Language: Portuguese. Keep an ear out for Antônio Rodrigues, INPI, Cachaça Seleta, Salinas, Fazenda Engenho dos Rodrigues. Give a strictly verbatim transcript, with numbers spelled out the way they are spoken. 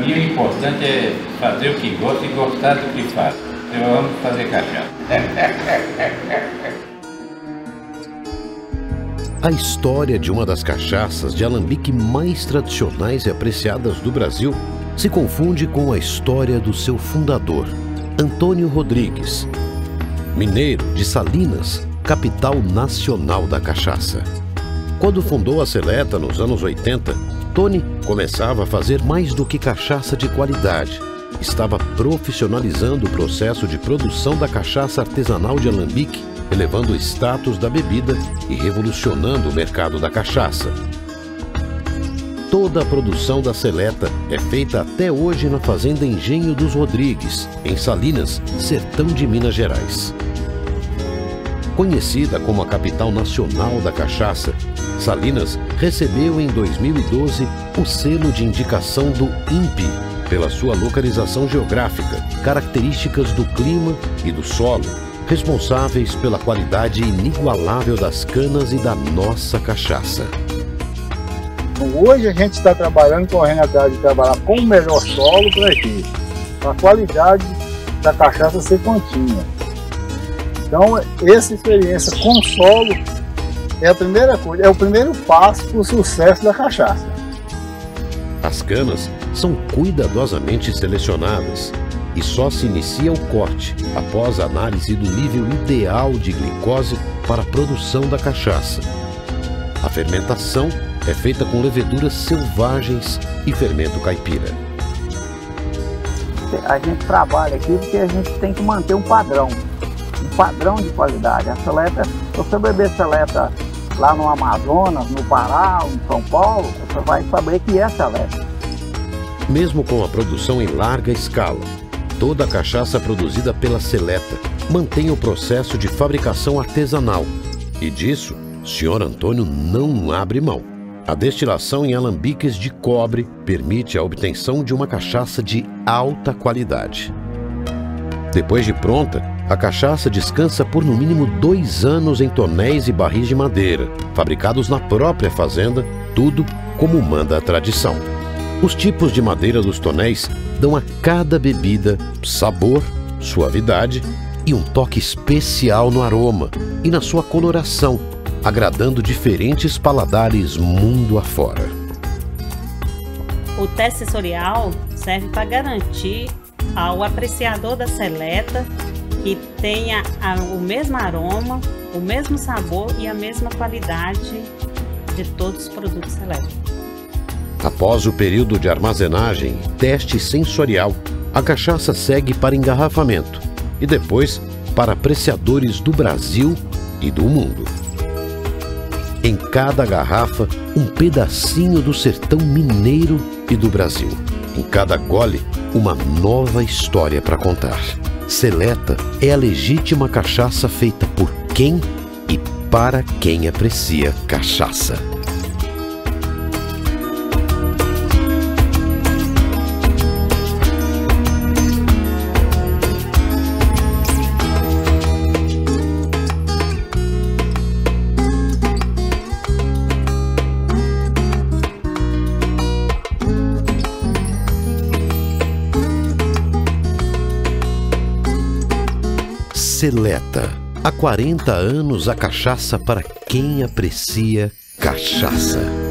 mim, o importante é fazer o que gosto e gostar do que faço. Eu amo fazer cachaça. A história de uma das cachaças de alambique mais tradicionais e apreciadas do Brasil se confunde com a história do seu fundador, Antônio Rodrigues, mineiro de Salinas, capital nacional da cachaça. Quando fundou a Seleta nos anos oitenta, Tony começava a fazer mais do que cachaça de qualidade. Estava profissionalizando o processo de produção da cachaça artesanal de alambique, elevando o status da bebida e revolucionando o mercado da cachaça. Toda a produção da Seleta é feita até hoje na Fazenda Engenho dos Rodrigues, em Salinas, sertão de Minas Gerais. Conhecida como a capital nacional da cachaça, Salinas recebeu em dois mil e doze o selo de indicação do I N P I pela sua localização geográfica, características do clima e do solo, responsáveis pela qualidade inigualável das canas e da nossa cachaça. Hoje a gente está trabalhando, correndo atrás de trabalhar com o melhor solo para aqui, para a qualidade da cachaça ser contínua. Então, essa experiência com o solo é a primeira coisa, é o primeiro passo para o sucesso da cachaça. As canas são cuidadosamente selecionadas e só se inicia o corte após a análise do nível ideal de glicose para a produção da cachaça. A fermentação é feita com leveduras selvagens e fermento caipira. A gente trabalha aqui porque a gente tem que manter um padrão, um padrão de qualidade. A Seleta, se você beber Seleta lá no Amazonas, no Pará, em São Paulo, você vai saber que é Seleta. Mesmo com a produção em larga escala, toda a cachaça produzida pela Seleta mantém o processo de fabricação artesanal. E disso, o senhor Antônio não abre mão. A destilação em alambiques de cobre permite a obtenção de uma cachaça de alta qualidade. Depois de pronta, a cachaça descansa por no mínimo dois anos em tonéis e barris de madeira, fabricados na própria fazenda, tudo como manda a tradição. Os tipos de madeira dos tonéis dão a cada bebida sabor, suavidade e um toque especial no aroma e na sua coloração, agradando diferentes paladares mundo afora. O teste sensorial serve para garantir ao apreciador da Seleta que tenha o mesmo aroma, o mesmo sabor e a mesma qualidade de todos os produtos Seleta. Após o período de armazenagem e teste sensorial, a cachaça segue para engarrafamento e depois para apreciadores do Brasil e do mundo. Em cada garrafa, um pedacinho do sertão mineiro e do Brasil. Em cada gole, uma nova história para contar. Seleta é a legítima cachaça feita por quem e para quem aprecia cachaça. Seleta. Há quarenta anos a cachaça para quem aprecia cachaça.